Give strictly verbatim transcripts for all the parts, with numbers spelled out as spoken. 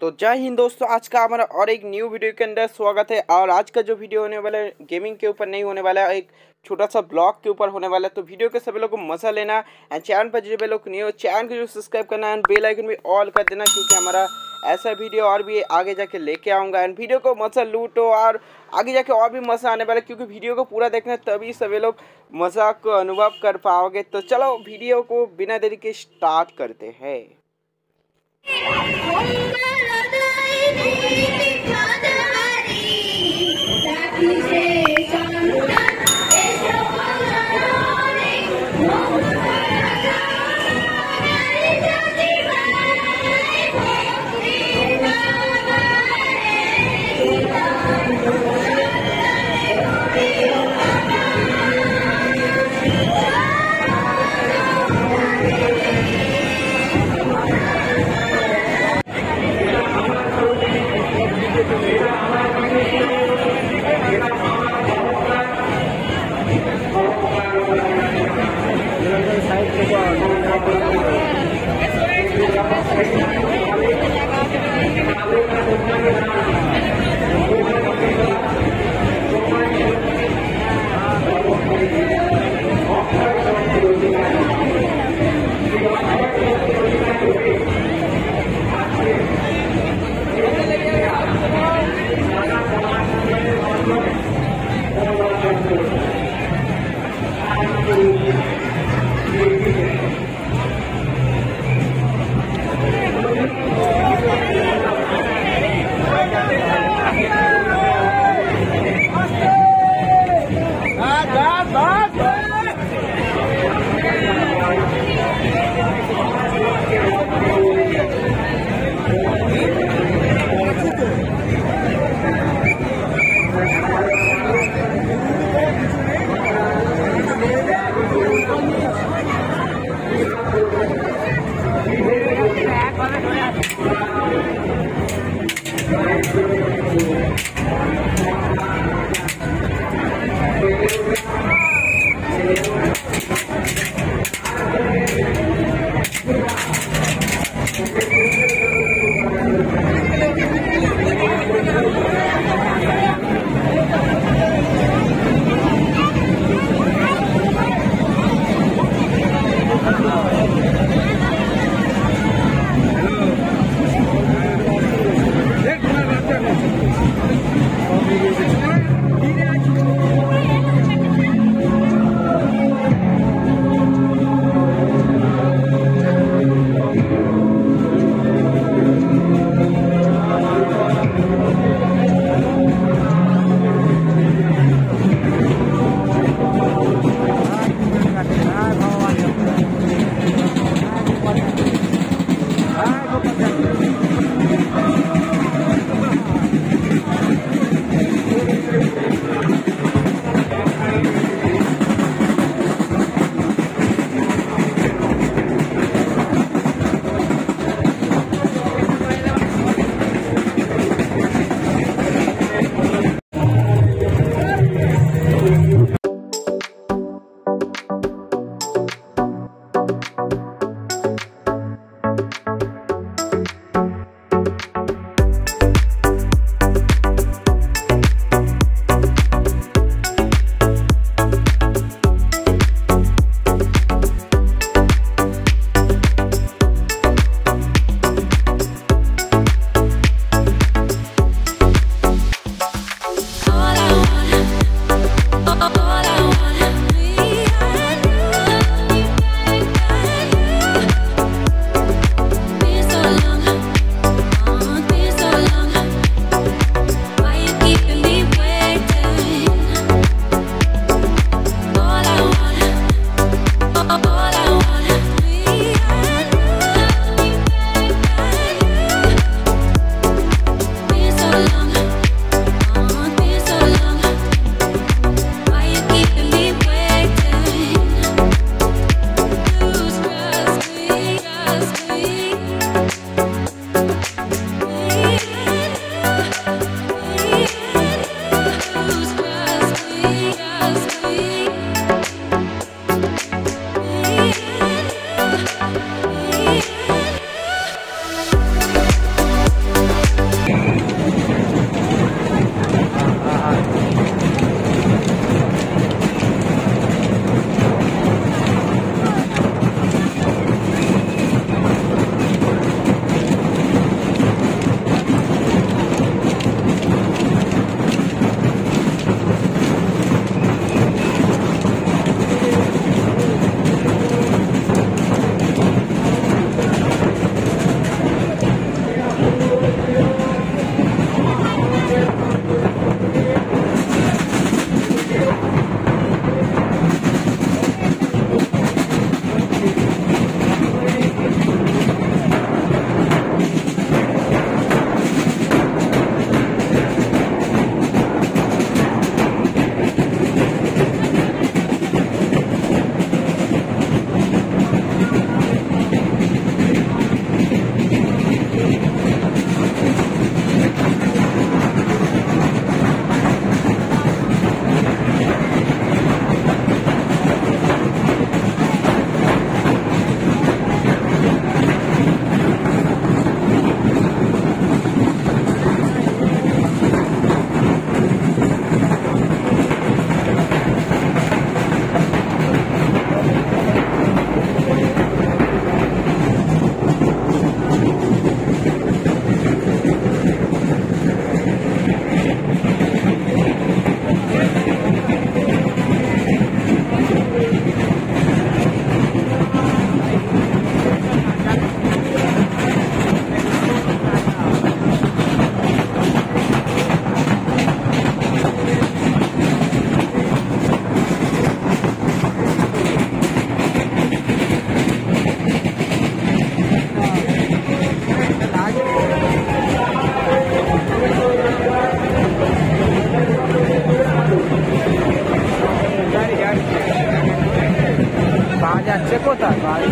तो जय हिंद दोस्तों, आज का हमारा और एक न्यू वीडियो के अंदर स्वागत है। और आज का जो वीडियो होने वाला है गेमिंग के ऊपर नहीं होने वाला है, एक छोटा सा ब्लॉग के ऊपर होने वाला है। तो वीडियो के सभी लोग को मजा लेना एंड चैनल पर जो भी लोग नहीं हो चैनल को जो सब्सक्राइब करना एंड बेल आइकन भी ऑल कर देना, क्योंकि हमारा ऐसा वीडियो और भी आगे जाके लेके आऊँगा। एंड वीडियो को मजा लूटो और आगे जाके और भी मज़ा आने वाला है, क्योंकि वीडियो को पूरा देखना तभी सभी लोग मज़ा को अनुभव कर पाओगे। तो चलो वीडियो को बिना देरी के स्टार्ट करते हैं। I'm যাচ্ছে কোথায় ভাই?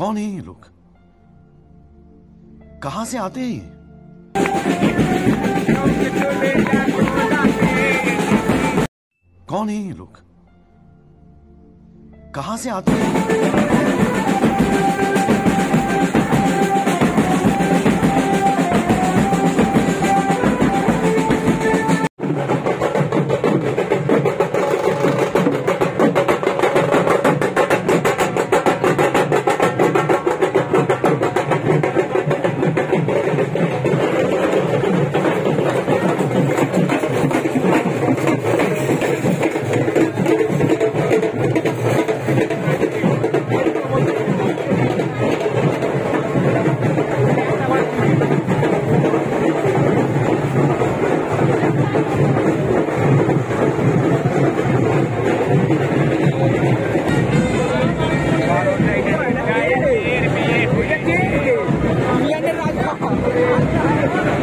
कौन है ये लोग? कहां से आते हैं? कौन है ये लोग? कहां से आते हैं? I'm